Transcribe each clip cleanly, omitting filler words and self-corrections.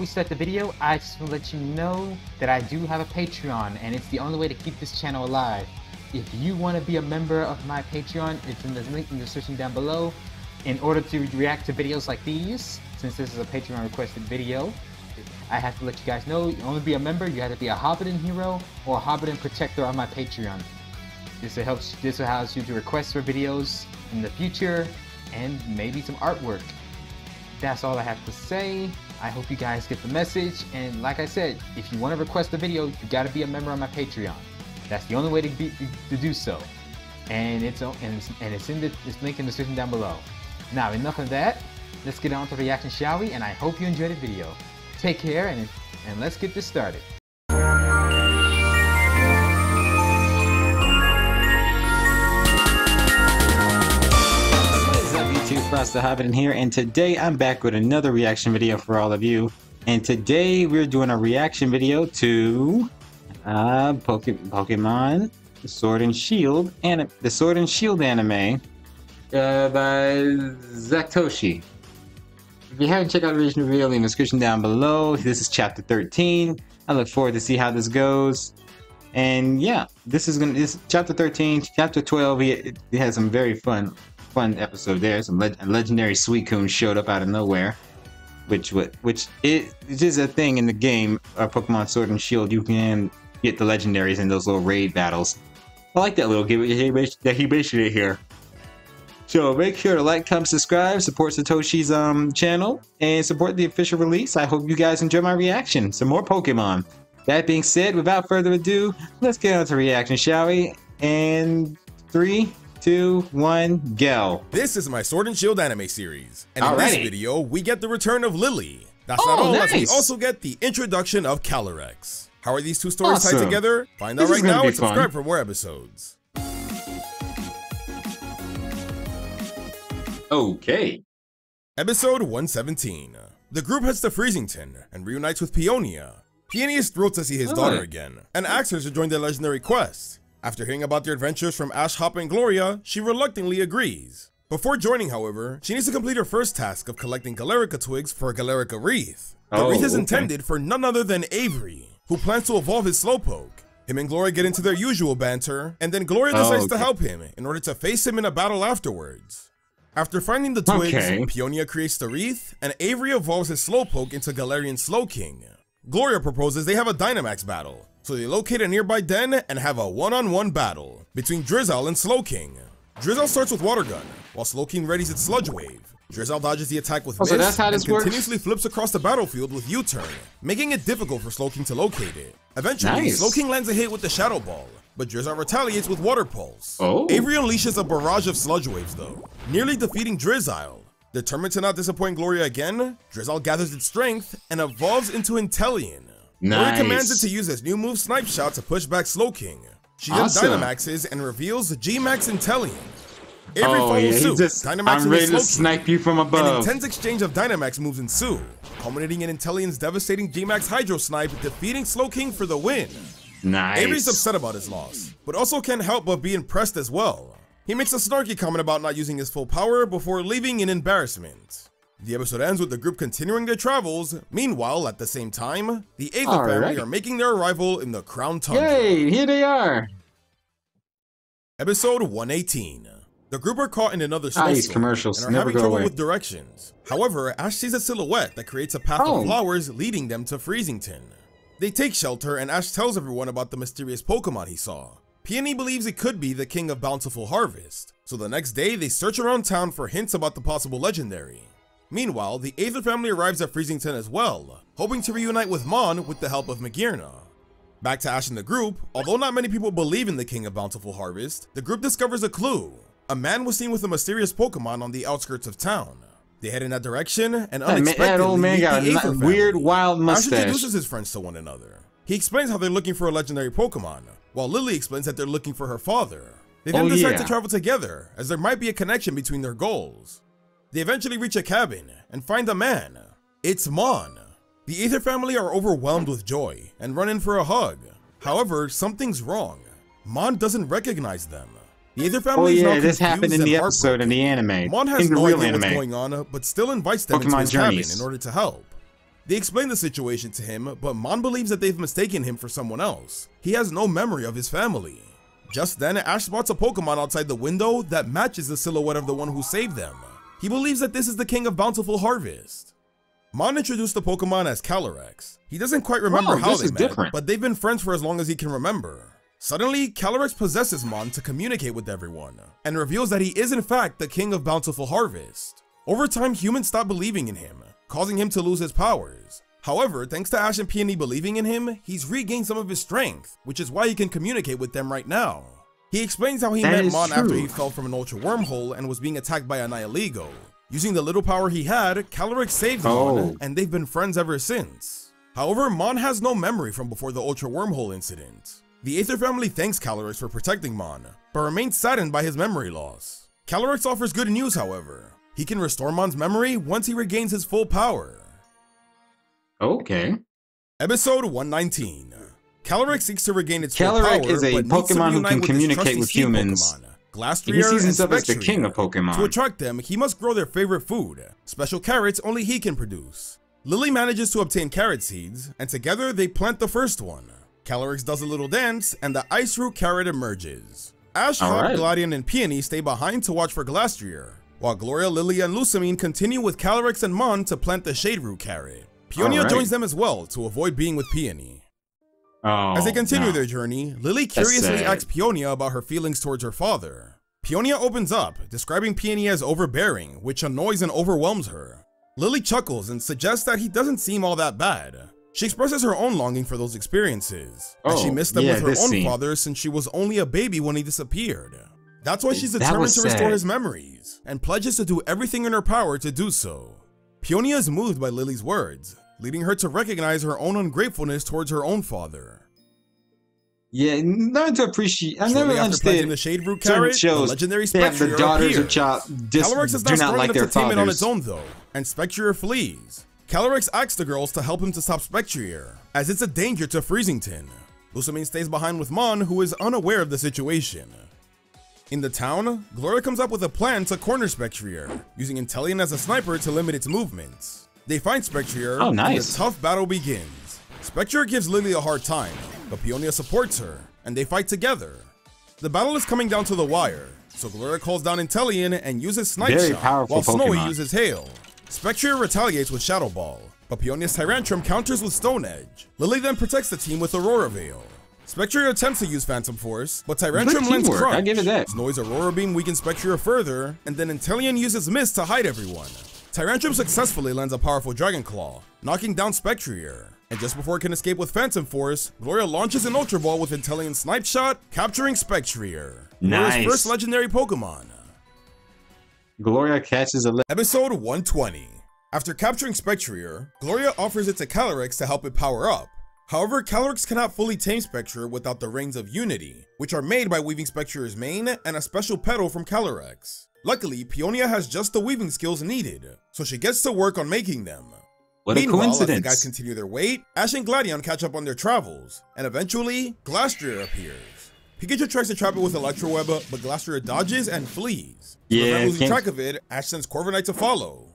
we start the video, I just want to let you know that I do have a Patreon, and it's the only way to keep this channel alive. If you want to be a member of my Patreon, it's in the link in the description down below. In order to react to videos like these, since this is a Patreon requested video, I have to let you guys know, you only be a member, you have to be a Hobbiton hero or a Hobbiton protector on my Patreon. This allows you to request for videos in the future and maybe some artwork. That's all I have to say. I hope you guys get the message, and like I said, if you want to request a video, you gotta be a member on my Patreon. That's the only way to do so, and it's in this link in the description down below. Now enough of that, let's get on to the reaction, shall we? And I hope you enjoyed the video. Take care, and let's get this started. It's the Hobbiton here, and today I'm back with another reaction video for all of you. And today we're doing a reaction video to Pokemon Sword and Shield, and the Sword and Shield anime by Zactoshi. If you haven't checked out the original video, leave a description down below. This is chapter 13. I look forward to see how this goes. And yeah, this is chapter 13, chapter 12. It has some very fun episode there. Some legendary Suicune showed up out of nowhere, which is a thing in the game of Pokemon Sword and Shield. You can get the legendaries in those little raid battles. I like that little game that he mentioned it here. So make sure to like, comment, subscribe, support Satoshi's channel, and support the official release. I hope you guys enjoy my reaction. Some more Pokemon. That being said, without further ado, let's get on to reaction, shall we? And 3, 2, 1, go. This is my Sword and Shield anime series, and in this video we get the return of Lily. That's not all. Nice. We also get the introduction of Calyrex. How are these two stories tied together? Find out right now and subscribe for more episodes. Okay. Episode 117. The group heads to Freezington and reunites with Peonia. Peonia is thrilled to see his daughter again and asks her to join their legendary quest. After hearing about their adventures from Ash, Hop, and Gloria, she reluctantly agrees. Before joining, however, she needs to complete her first task of collecting Galarica twigs for a Galarica wreath. The wreath is intended for none other than Avery, who plans to evolve his Slowpoke. Him and Gloria get into their usual banter, and then Gloria decides to help him in order to face him in a battle afterwards. After finding the twigs, Peonia creates the wreath, and Avery evolves his Slowpoke into Galarian Slowking. Gloria proposes they have a Dynamax battle, so they locate a nearby den and have a one-on-one battle between Drizzile and Slowking. Drizzile starts with Water Gun, while Slowking readies its Sludge Wave. Drizzile dodges the attack with Mist and continuously flips across the battlefield with U-turn, making it difficult for Slowking to locate it. Eventually, Slowking lands a hit with the Shadow Ball, but Drizzile retaliates with Water Pulse. Avery unleashes a barrage of Sludge Waves though, nearly defeating Drizzile. Determined to not disappoint Gloria again, Drizzile gathers its strength and evolves into Inteleon. Gloria commands it to use its new move Snipe Shot to push back Slowking. She then Dynamaxes and reveals Gmax Inteleon. Avery follows suit, Dynamaxing ready to snipe you from above. An intense exchange of Dynamax moves ensue, culminating in Inteleon's devastating Gmax Hydro Snipe, defeating Slowking for the win. Avery's upset about his loss, but also can't help but be impressed as well. He makes a snarky comment about not using his full power before leaving in embarrassment. The episode ends with the group continuing their travels. Meanwhile, at the same time, the Aether family are making their arrival in the Crown Tundra. Yay, here they are! Episode 118. The group are caught in another snowstorm and are having trouble with directions. However, Ash sees a silhouette that creates a path of flowers leading them to Freezington. They take shelter, and Ash tells everyone about the mysterious Pokemon he saw. Peony believes it could be the King of Bountiful Harvest, so the next day they search around town for hints about the possible legendary. Meanwhile, the Aether family arrives at Freezington as well, hoping to reunite with Mon with the help of Magearna. Back to Ash and the group, although not many people believe in the King of Bountiful Harvest, the group discovers a clue. A man was seen with a mysterious Pokemon on the outskirts of town. They head in that direction, and unexpectedly that old man got the Aether family. Weird, wild mustache. Ash introduces his friends to one another. He explains how they're looking for a legendary Pokemon, while Lily explains that they're looking for her father. They then decide to travel together, as there might be a connection between their goals. They eventually reach a cabin and find a man. It's Mon. The Aether family are overwhelmed with joy and run in for a hug. However, something's wrong. Mon doesn't recognize them. The Aether family is now confused. This happened in the episode in the anime. Mon has no idea what's going on, but still invites them into his cabin in order to help. They explain the situation to him, but Mon believes that they've mistaken him for someone else. He has no memory of his family. Just then, Ash spots a Pokemon outside the window that matches the silhouette of the one who saved them. He believes that this is the King of Bountiful Harvest. Mon introduced the Pokemon as Calyrex. He doesn't quite remember how they met, but they've been friends for as long as he can remember. Suddenly, Calyrex possesses Mon to communicate with everyone, and reveals that he is in fact the King of Bountiful Harvest. Over time, humans stop believing in him, causing him to lose his powers. However, thanks to Ash and Peony believing in him, he's regained some of his strength, which is why he can communicate with them right now. He explains how he met Mon after he fell from an Ultra Wormhole and was being attacked by a Nihilego. Using the little power he had, Calyrex saved Mon, and they've been friends ever since. However, Mon has no memory from before the Ultra Wormhole incident. The Aether family thanks Calyrex for protecting Mon, but remains saddened by his memory loss. Calyrex offers good news, however. He can restore Mon's memory once he regains his full power. Okay. Episode 119. Calyrex seeks to regain its full power, is a Pokemon who can communicate with humans. Pokemon, Glastrier, he sees himself as the king of Pokemon. To attract them, he must grow their favorite food, special carrots only he can produce. Lily manages to obtain carrot seeds, and together they plant the first one. Calyrex does a little dance, and the Ice Root carrot emerges. Ash, Hawk, Gladion, and Peony stay behind to watch for Glastrier, while Gloria, Lily, and Lusamine continue with Calyrex and Mon to plant the Shade Root carrot. Peonia joins them as well to avoid being with Peony. As they continue their journey, Lily curiously asks Peonia about her feelings towards her father. Peonia opens up, describing Peony as overbearing, which annoys and overwhelms her. Lily chuckles and suggests that he doesn't seem all that bad. She expresses her own longing for those experiences, and she missed them with her own father since she was only a baby when he disappeared. That's why she's determined to restore his memories, and pledges to do everything in her power to do so. Peonia is moved by Lily's words, leading her to recognize her own ungratefulness towards her own father. Yeah, not to appreciate. I never understood the Shade Root carrot. The legendary Spectrier appears. Calyrex is not strong enough to tame it on its own, though, and Spectrier flees. Calyrex asks the girls to help him to stop Spectrier, as it's a danger to Freezington. Lusamine stays behind with Mon, who is unaware of the situation. In the town, Gloria comes up with a plan to corner Spectrier, using Inteleon as a sniper to limit its movements. They find Spectrier, and a tough battle begins. Spectrier gives Lily a hard time, but Peonia supports her, and they fight together. The battle is coming down to the wire, so Gloria calls down Inteleon and uses Snipe Shot, while Snowy uses Hail. Spectrier retaliates with Shadow Ball, but Peonia's Tyrantrum counters with Stone Edge. Lily then protects the team with Aurora Veil. Spectrier attempts to use Phantom Force, but Tyrantrum lands Crunch. I give it that. Snowy's Aurora Beam weakens Spectrier further, and then Inteleon uses Mist to hide everyone. Tyrantrum successfully lands a powerful Dragon Claw, knocking down Spectrier. And just before it can escape with Phantom Force, Gloria launches an Ultra Ball with Inteleon's Snipe Shot, capturing Spectrier. Gloria's first legendary Pokemon. Gloria catches a... Episode 120. After capturing Spectrier, Gloria offers it to Calyrex to help it power up. However, Calyrex cannot fully tame Spectrier without the Rings of Unity, which are made by weaving Spectrier's mane and a special petal from Calyrex. Luckily, Peonia has just the weaving skills needed, so she gets to work on making them. What a coincidence. As the guys continue their wait, Ash and Gladion catch up on their travels, and eventually, Glastrier appears. Pikachu tries to trap it with Electroweb, but Glastrier dodges and flees. Yeah, losing track of it, Ash sends Corviknight to follow.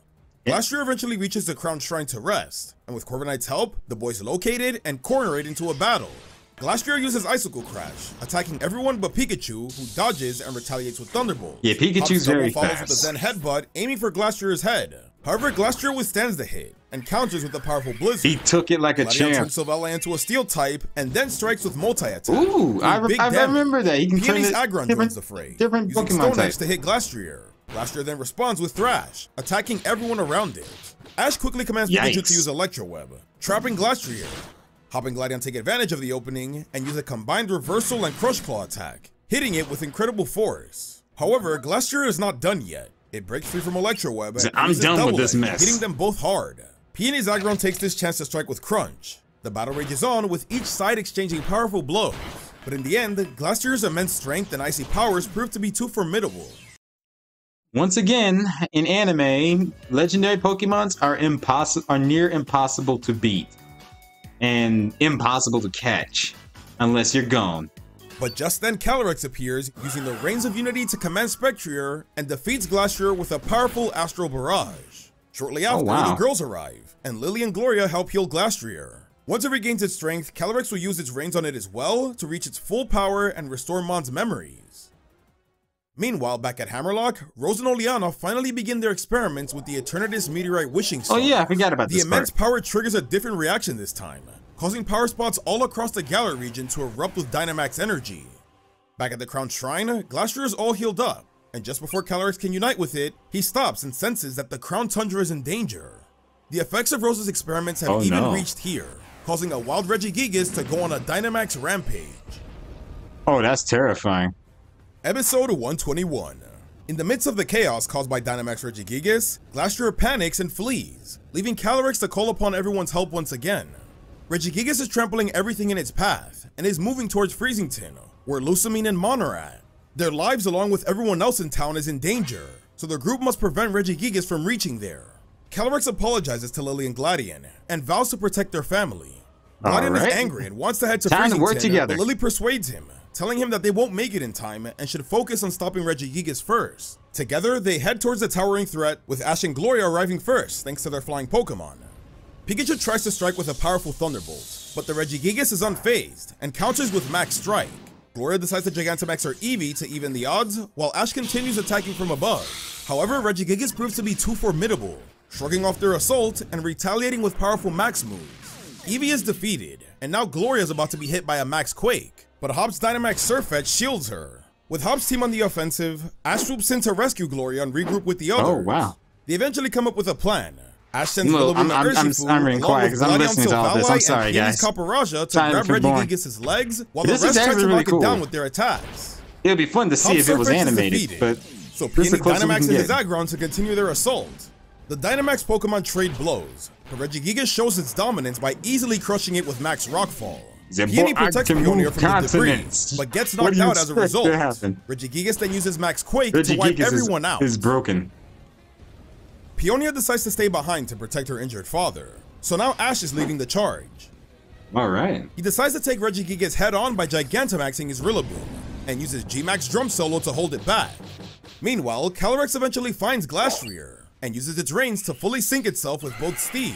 Glastrier eventually reaches the Crown Shrine to rest, and with Corviknight's help, the boys locate it and corner it into a battle. Glastrier uses Icicle Crash, attacking everyone but Pikachu, who dodges and retaliates with Thunderbolt. Yeah, Pikachu's very fast. Follows with a Headbutt, aiming for Glastrier's head. However, Glastrier withstands the hit, and counters with a powerful Blizzard. He took it like a champ. Turns Silvally into a Steel type, and then strikes with Multi-Attack. Ooh, I remember that. He can Peony's Aggron joins the fray, different using Pokemon types to hit Glastrier. Glastrier then responds with Thrash, attacking everyone around it. Ash quickly commands Pikachu to use Electroweb, trapping Glastrier. Hop and Gladion take advantage of the opening and use a combined Reversal and Crush Claw attack, hitting it with incredible force. However, Glastrier is not done yet. It breaks free from Electroweb and I'm done with this mess, hitting them both hard. Peony's Aggron takes this chance to strike with Crunch. The battle rages on with each side exchanging powerful blows, but in the end, Glastrier's immense strength and icy powers prove to be too formidable. Once again, in anime, legendary Pokemons are near impossible to beat and impossible to catch, unless you're gone. But just then Calyrex appears, using the Rings of Unity to command Spectrier, and defeats Glastrier with a powerful Astral Barrage. Shortly after, the girls arrive, and Lily and Gloria help heal Glastrier. Once it regains its strength, Calyrex will use its reins on it as well to reach its full power and restore Mon's memories. Meanwhile, back at Hammerlock, Rose and Oleana finally begin their experiments with the Eternatus Meteorite Wishing Stone. Oh yeah, I forgot about this part. The immense power triggers a different reaction this time, causing power spots all across the Galar region to erupt with Dynamax energy. Back at the Crown Shrine, Glastrier is all healed up, and just before Calyrex can unite with it, he stops and senses that the Crown Tundra is in danger. The effects of Rose's experiments have reached here, causing a wild Regigigas to go on a Dynamax rampage. Oh, that's terrifying. Episode 121. In the midst of the chaos caused by Dynamax Regigigas, Glastrier panics and flees, leaving Calyrex to call upon everyone's help once again. Regigigas is trampling everything in its path, and is moving towards Freezington, where Lusamine and Mon are at. Their lives along with everyone else in town is in danger, so the group must prevent Regigigas from reaching there. Calyrex apologizes to Lily and Gladian, and vows to protect their family. Gladian is angry and wants to head to Freezington, but Lily persuades him, telling him that they won't make it in time and should focus on stopping Regigigas first. Together, they head towards the towering threat, with Ash and Gloria arriving first thanks to their flying Pokemon. Pikachu tries to strike with a powerful Thunderbolt, but the Regigigas is unfazed and counters with Max Strike. Gloria decides to Gigantamax her Eevee to even the odds, while Ash continues attacking from above. However, Regigigas proves to be too formidable, shrugging off their assault and retaliating with powerful Max moves. Eevee is defeated, and now Gloria is about to be hit by a Max Quake, but Hop's Dynamax Surfetch shields her. With Hop's team on the offensive, Ash swoops in to rescue Gloria and regroup with the others. They eventually come up with a plan. Ash sends I'm really quiet because I'm listening to all this. I'm sorry, guys. Kaparaja to grab Regigigas' legs while the rest tries to knock it down with their attacks. It would be fun to see if it was animated, but so Peony Dynamaxes his aggron to continue their assault. The Dynamax Pokemon trade blows, but Regigigas shows its dominance by easily crushing it with Max Rockfall. Peony protects Peonia from the debris, but gets knocked out as a result. Regigigas then uses Max Quake to wipe everyone out. Is broken. Peonia decides to stay behind to protect her injured father, so now Ash is leading the charge. He decides to take Regigigas head on by Gigantamaxing his Rillaboom, and uses Gmax Drum Solo to hold it back. Meanwhile, Calyrex eventually finds Glastrier, and uses its reins to fully sink itself with both steeds.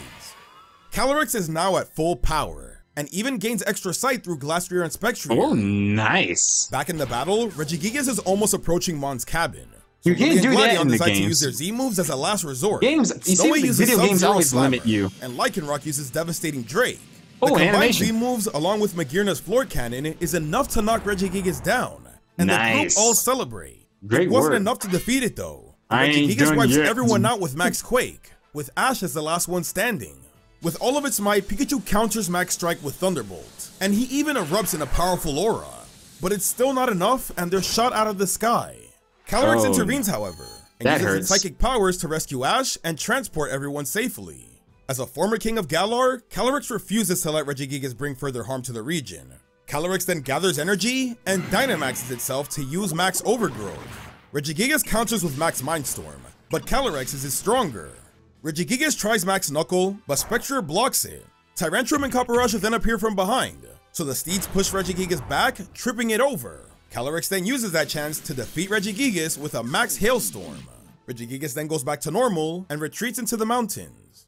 Calyrex is now at full power, and even gains extra sight through Glastrier and Spectrier. Back in the battle, Regigigas is almost approaching Mon's cabin. You can't do that in the games. To use their Z moves as a last resort. Video games always limit you. And Lycanroc uses Devastating Drake. The combined Z moves along with Magearna's Floor Cannon is enough to knock Regigigas down, and the group all celebrate. It wasn't enough to defeat it though. Regigigas wipes everyone out with Max Quake, with Ash as the last one standing. With all of its might, Pikachu counters Max Strike with Thunderbolt, and he even erupts in a powerful aura. But it's still not enough, and they're shot out of the sky. Calyrex intervenes, however, and uses its psychic powers to rescue Ash and transport everyone safely. As a former king of Galar, Calyrex refuses to let Regigigas bring further harm to the region. Calyrex then gathers energy and Dynamaxes itself to use Max Overgrowth. Regigigas counters with Max Mindstorm, but Calyrex is stronger. Regigigas tries Max Knuckle, but Spectrier blocks it. Tyrantrum and Kaparaja then appear from behind, so the steeds push Regigigas back, tripping it over. Calyrex then uses that chance to defeat Regigigas with a Max Hailstorm. Regigigas then goes back to normal and retreats into the mountains.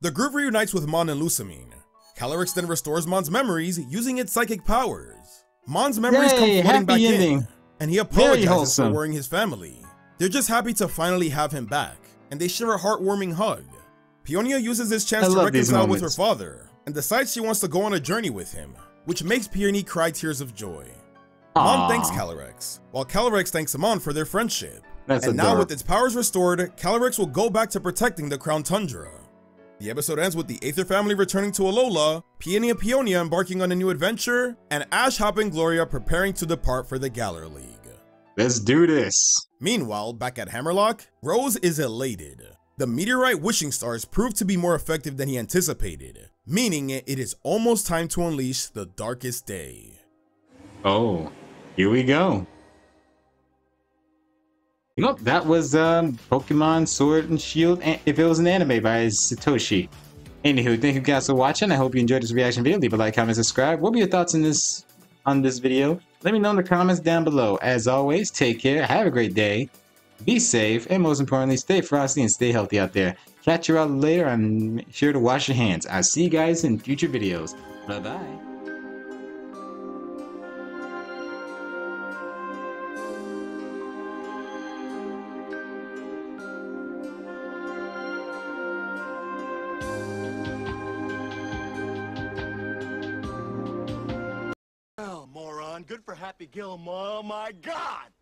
The group reunites with Mon and Lusamine. Calyrex then restores Mon's memories using its psychic powers. Mon's memories come flooding back in, and he apologizes for worrying his family. They're just happy to finally have him back, and they share a heartwarming hug. Peonia uses this chance to reconcile with her father, and decides she wants to go on a journey with him, which makes Peony cry tears of joy. Mon thanks Calyrex, while Calyrex thanks Mon for their friendship. Now with its powers restored, Calyrex will go back to protecting the Crown Tundra. The episode ends with the Aether family returning to Alola, Peony and Peonia embarking on a new adventure, and Ash, Hop, and Gloria preparing to depart for the Galar League. Let's do this. Meanwhile, back at Hammerlock, Rose is elated. The Meteorite Wishing Stars proved to be more effective than he anticipated, meaning it is almost time to unleash the Darkest Day. Oh, here we go. You know, that was Pokemon Sword and Shield, if it was an anime by Satoshi. Anywho, thank you guys for watching. I hope you enjoyed this reaction video. Leave a like, comment, subscribe. What were your thoughts on this video? Let me know in the comments down below. As always, take care. Have a great day. Be safe, and most importantly, stay frosty and stay healthy out there. Catch you out later, and make sure to wash your hands. I'll see you guys in future videos. Bye-bye. Good for Happy Gilmore, oh my God!